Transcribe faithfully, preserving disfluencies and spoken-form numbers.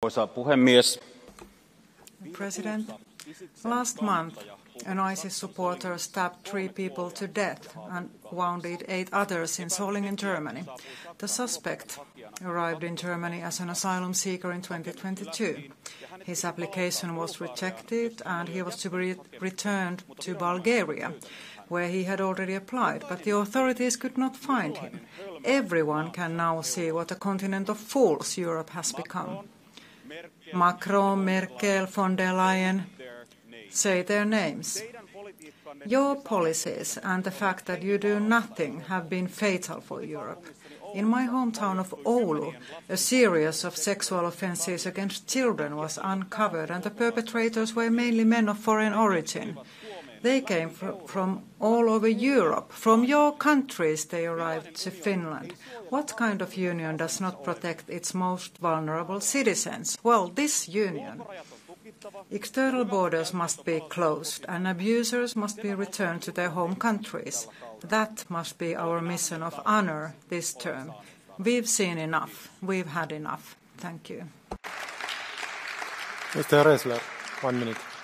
President, last month, an ISIS supporter stabbed three people to death and wounded eight others in Solingen, Germany. The suspect arrived in Germany as an asylum seeker in twenty twenty-two. His application was rejected and he was to be returned to Bulgaria, where he had already applied, but the authorities could not find him. Everyone can now see what a continent of fools Europe has become. Macron, Merkel, von der Leyen, say their names. Your policies and the fact that you do nothing have been fatal for Europe. In my hometown of Oulu, a series of sexual offences against children was uncovered, and the perpetrators were mainly men of foreign origin. They came from all over Europe. From your countries they arrived to Finland. What kind of union does not protect its most vulnerable citizens? Well, this union. External borders must be closed and abusers must be returned to their home countries. That must be our mission of honor this term. We've seen enough. We've had enough. Thank you. Mister Ressler, one minute.